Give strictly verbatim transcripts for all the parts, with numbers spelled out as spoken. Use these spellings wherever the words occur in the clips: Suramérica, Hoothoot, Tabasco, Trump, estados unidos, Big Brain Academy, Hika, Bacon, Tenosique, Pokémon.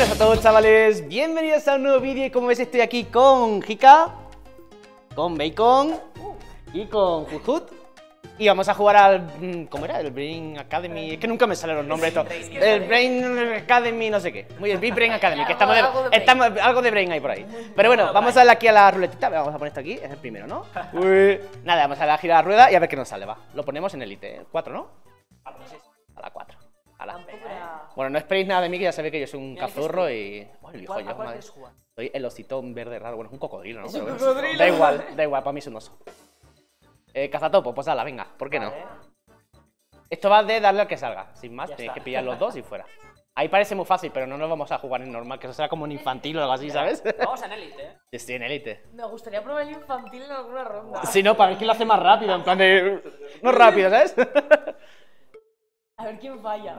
buenas a todos, chavales, bienvenidos a un nuevo vídeo y como ves estoy aquí con Hika, con Bacon y con Hoothoot. Y vamos a jugar al... ¿cómo era? El Brain Academy... Es que nunca me salen los nombres estos. El Brain Academy no sé qué. Muy bien, Big Brain Academy, que estamos... De, estamos algo de Brain hay por ahí. Pero bueno, vamos a darle aquí a la ruletita. Vamos a poner esto aquí, es el primero, ¿no? Nada, vamos a girar la rueda y a ver qué nos sale, va. Lo ponemos en elite. cuatro, ¿no? A la cuatro. A la... Bueno, no esperéis nada de mí, que ya sabéis que yo soy un cazurro y... Uy, hijo, yo, madre. Soy el ositón verde raro. Bueno, es un cocodrilo, ¿no? Es un cocodrilo. Da igual, da igual, para mí es un oso. Eh, cazatopo, pues ala, venga, ¿por qué no? Vale. Esto va de darle al que salga, sin más, ya tenéis está. Que pillar los dos y fuera. Ahí parece muy fácil, pero no nos vamos a jugar en normal, que eso será como un infantil o algo así, ¿sabes? Vamos en élite. Sí, sí, en élite. Me gustaría probar el infantil en alguna ronda. Si no, para ver quién lo hace más rápido, en plan de... No rápido, ¿sabes? A ver quién falla.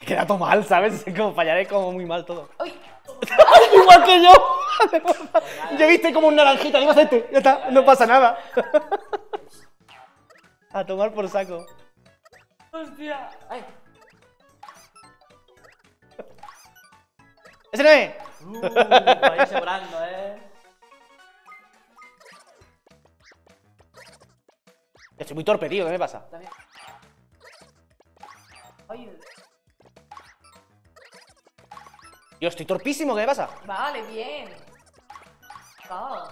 Queda todo mal, ¿sabes? Como fallaré como muy mal todo. ¡Ay! Igual que yo. Yo viste como un naranjita, ¿qué vas a hacer tú? Ya está, no pasa nada. A tomar por saco. Hostia. Ay. ¡Ese no es! Uh, ahí sobrando, eh. Estoy muy torpe, tío, ¿qué me pasa? Ay. Yo estoy torpísimo, ¿qué me pasa? Vale, bien. Oh.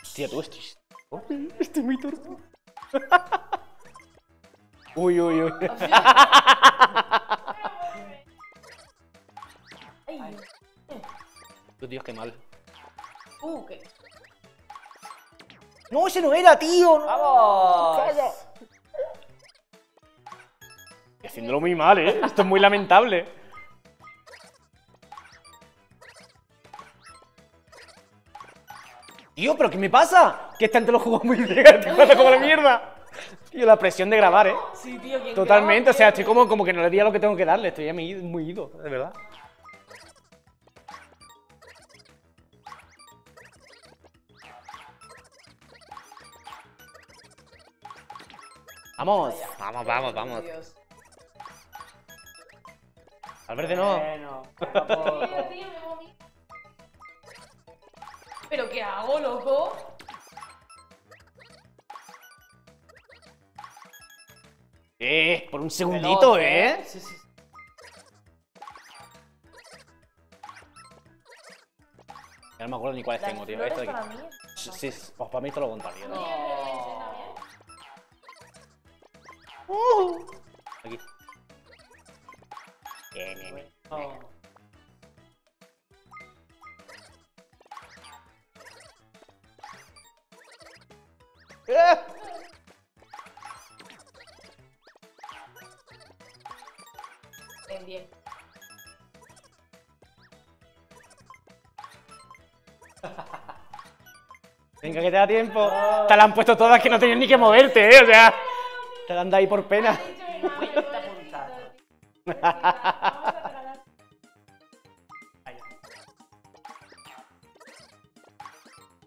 Hostia, tú estás... Oh, estoy muy torpe. Uy, uy, uy. Oh, sí. Ay. Dios, qué mal. Uh, qué. No, ese no era, tío. No. Vamos. Calla. Estoy haciéndolo muy mal, eh. Esto es muy lamentable. Tío, ¿pero qué me pasa? Que este antes lo jugó muy bien, te pasa como la mierda. Tío, la presión de grabar, ¿eh? Sí, tío, ¿quién totalmente, graba? O sea, estoy como, como que no le di a lo que tengo que darle, estoy ya muy ido, de verdad. Vamos, vamos, vamos, vamos. Al verde no. Bueno, ¿pero qué hago, loco? Eh, por un segundito, Veloz, ¿eh? ¿eh? Sí, sí. Ya no me acuerdo ni cuáles tengo, tío. Esto para aquí. Mí. Sí, sí, pues para mí esto lo contaría. No. No. Uh. Aquí. Bien, bien, bien. Oh. ¡Eh! Bien, bien. Venga, que te da tiempo. Oh. Te la han puesto todas que no tenías ni que moverte, ¿eh? O sea, te la han dado ahí por pena.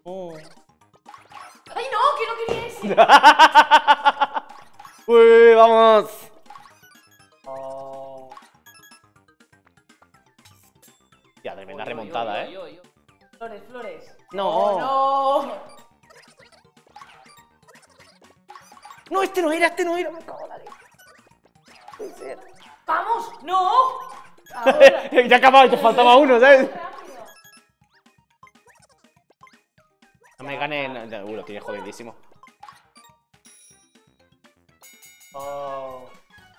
Oh. ¡Ay, no! ¡Que no quería ese! ¡Uy, vamos! Oh. Ya, tremenda oy, remontada, oy, oy, ¿eh? Oy, oy, oy. Flores, flores. ¡No! Oh, ¡no! ¡No, este no era, este no era! ¡Me cago en la leche! ¡Vamos! ¡No! Ahora. Ya acababa y te faltaba uno, ¿sabes? No me gane... Uy, lo tiene jodidísimo. Oh.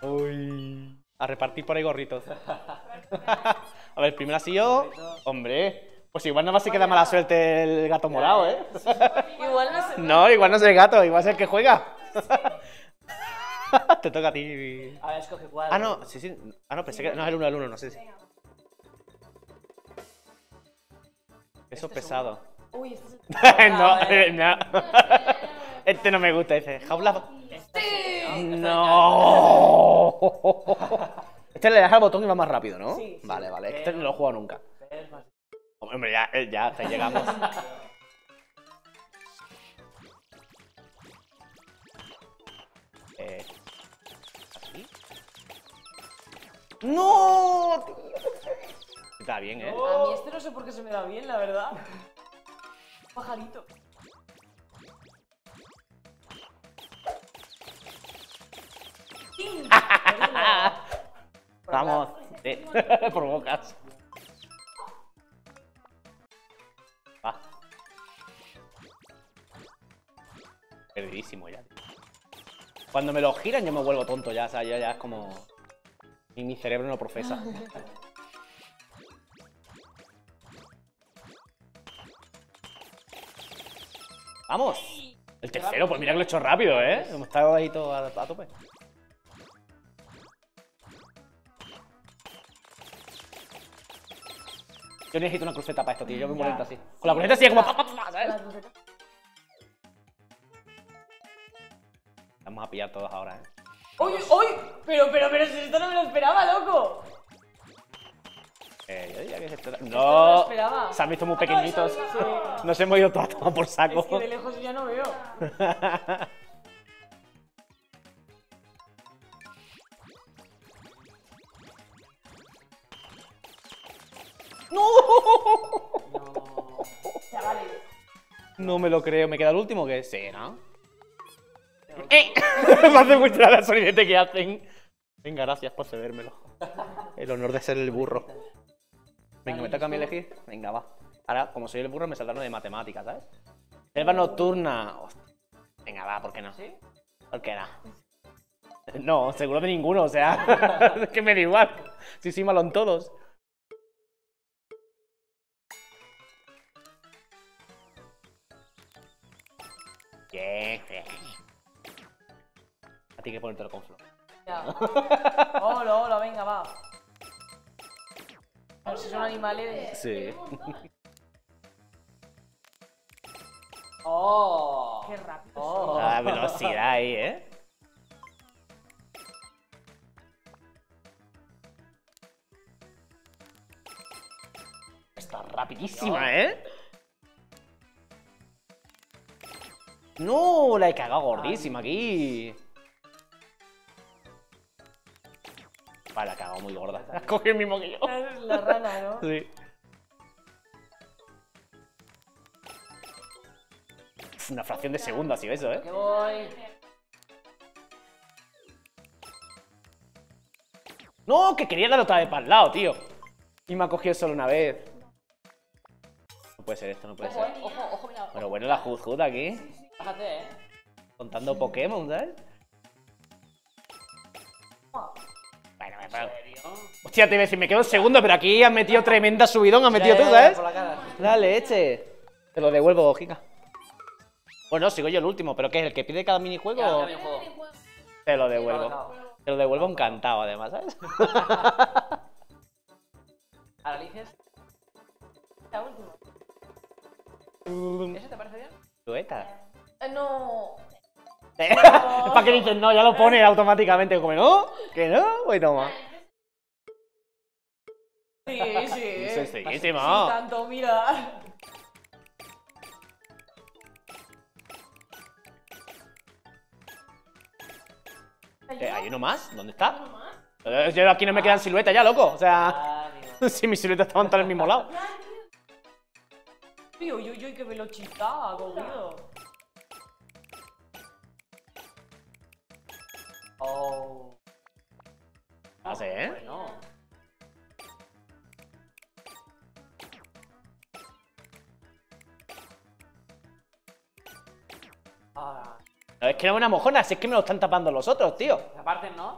Uy. A repartir por ahí gorritos. A ver, primero así yo... Hombre. Pues igual nada más se queda mala suerte el gato morado, ¿eh? Igual no se... No, igual no es el gato. Igual es el que juega. Te toca a ti. A ver, escoge cuál. Ah, no. Sí, sí. Ah, no, pensé que... No, es el uno al uno. No sé. Sí, sí. Eso es pesado. Uy, este es el... No, eh, no. Este no me gusta, dice. Jaula. ¡Sí! ¡No! Este le das al botón y va más rápido, ¿no? Sí, sí. Vale, vale. Este no lo he jugado nunca. Hombre, ya, ya, hasta llegamos. eh. ¿Aquí? ¡No! Da bien, ¿eh? A mí este no sé por qué se me da bien, la verdad. Pajarito. Vamos, eh, provocas. Ah. Perdidísimo ya. Cuando me lo giran yo me vuelvo tonto ya, o sea, ya, ya es como... Y mi cerebro no procesa. ¡Vamos! El tercero, pues mira que lo he hecho rápido, ¿eh? Hemos estado ahí todo a, a tope. Yo necesito una cruceta para esto, tío. Yo me molento así. Con la cruceta así es como... ¿sabes? Vamos a pillar todos ahora, ¿eh? ¡Uy, uy! Pero, pero, pero si esto no me lo esperaba, loco. Eh, yo diría que se trata... No, esto no me lo esperaba. Se han visto muy pequeñitos. Ah, no, no, no. Nos hemos ido todos a tomar por saco. Es que de lejos ya no veo. ¡No! No. Chavales. No me lo creo. ¿Me queda el último que es? Sí, ¿no? ¡Eh! Me hace muy raro el sonidete que hacen. Venga, gracias por cedérmelo. El honor de ser el burro. Venga, ¿me toca a mí elegir? Venga, va. Ahora, como soy el burro, me saldrán de matemáticas, ¿sabes? Selva nocturna. Hostia. Venga, va, ¿por qué no? ¿Sí? ¿Por qué no? No, seguro de ninguno, o sea. Es que me da igual. Si soy malo en todos. Bien, yeah. A ti que ponértelo con flor. Ya. Hola, hola, venga, va. A ver si son animales. Sí. ¡Oh! ¡Qué rápido! Oh. La velocidad ahí, ¿eh? Está rapidísima, ¿eh? No, la he cagado gordísima aquí. Vale, la he cagado muy gorda. La has cogido el mismo que yo. Es la rana, ¿no? Sí. Una fracción de segundo así, eso, ¿eh? Que voy. No, que quería dar otra vez para el lado, tío. Y me ha cogido solo una vez. No puede ser esto, no puede ojo, ser. Ojo, ojo, mira. Pero bueno, la Hoothoot aquí. Bájate, ¿eh? Contando Pokémon, ¿sabes? Bueno, me paro. Hostia, te iba a decir, me quedo un segundo, pero aquí has metido tremenda subidón, has metido ya, tú, ¿sabes? Ya, ya, dale, eche. Te lo devuelvo, Hika. Bueno, sigo yo el último, pero ¿qué es? ¿El que pide cada minijuego? Ya, o... minijuego. Te lo devuelvo. Sí, no, no. Te lo devuelvo encantado, además, ¿sabes? Ahora eliges. La última. ¿Eso te parece bien? ¿Dueta? Eh, no. ¿Eh? No. Es para que dices no, ya lo pone automáticamente. Como no, que no, pues toma. Sí, sí. Sí, sí, sí, sí, no. Tanto, mira. ¿Hay, eh, ¿Hay uno más? ¿Dónde está? ¿Hay uno más? Yo aquí no me quedan siluetas ya, loco. O sea, ah, si mis siluetas estaban todas en el mismo lado. Uy, uy, uy, que me lo chistaba, cogido. Oh. No sé, ¿eh? Bueno. Ah. No, es que no es una mojona, si es que me lo están tapando los otros, tío. Aparte, ¿no?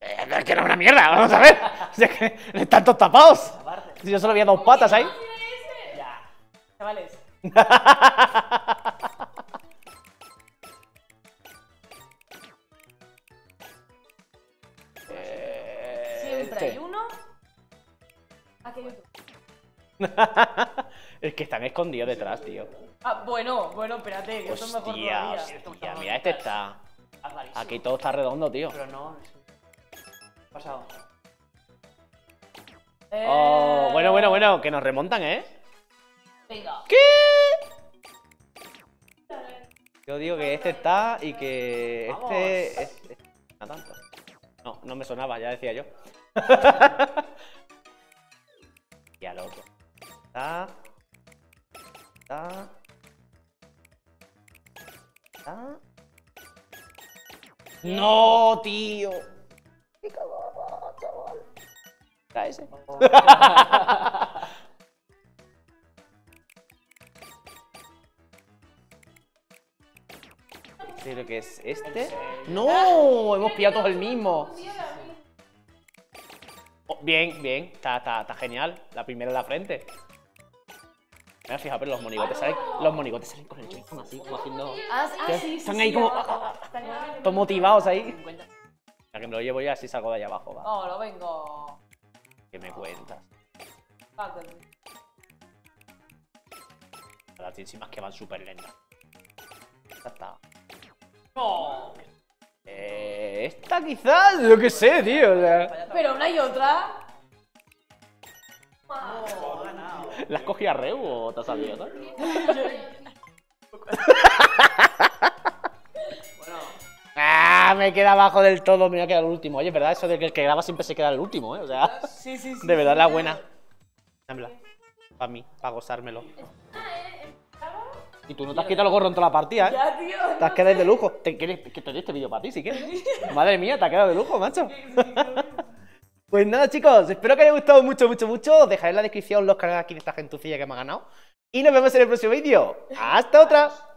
Eh, es que no es una mierda, vamos a ver. Si es que están todos tapados. Aparte. Si yo solo había dos patas ahí. Chavales. Siempre hay uno. Aquí hay otro. Es que están escondidos detrás, tío. Ah, bueno, bueno, espérate, que esto es mejor todavía. Hostia, mira, este está. Aquí todo está redondo, tío. Pero no. Pasado. Oh, bueno, bueno, bueno, que nos remontan, ¿eh? Venga. ¿Qué? Yo digo que este está y que vamos. este... este, este. No, tanto. no, no me sonaba, ya decía yo. aquí al otro. Ta. Ta. Ta. ¡No, tío! ¡Qué cagada, chaval! ¿Está ese? Oh. Creo que es este. ¡No! Hemos pillado todos el mismo. Oh, bien, bien. Está, está, está genial. La primera en la frente. Mira, fíjate, pero los monigotes salen, los monigotes salen con el joystick así, como haciendo... Ah, sí, sí, están ahí como... Están motivados ahí. Ya que me lo llevo yo, así salgo de allá abajo. No, lo vengo. ¿Qué me cuentas? Las encima que van súper lentas. Ya está. No. Eh, esta quizás, yo qué sé, tío. O sea. Pero una y otra. Oh, ¿las cogí a Reu o te has salido? ¿No? Ah, me queda abajo del todo, me voy a quedar el último. Oye, ¿verdad? Eso de que el que graba siempre se queda el último, ¿eh? O sea, sí, sí, sí, de verdad sí, la buena. Sembla. Para mí, para gozármelo. Y tú no te has quitado el gorro en toda la partida, ¿eh? Ya, tío. Te has quedado de lujo. ¿Te quieres que te dé este vídeo para ti si quieres? Madre mía, te has quedado de lujo, macho. Pues nada, chicos. Espero que os haya gustado mucho, mucho, mucho. Os dejaré en la descripción los canales aquí de esta gentucilla que me ha ganado. Y nos vemos en el próximo vídeo. ¡Hasta otra!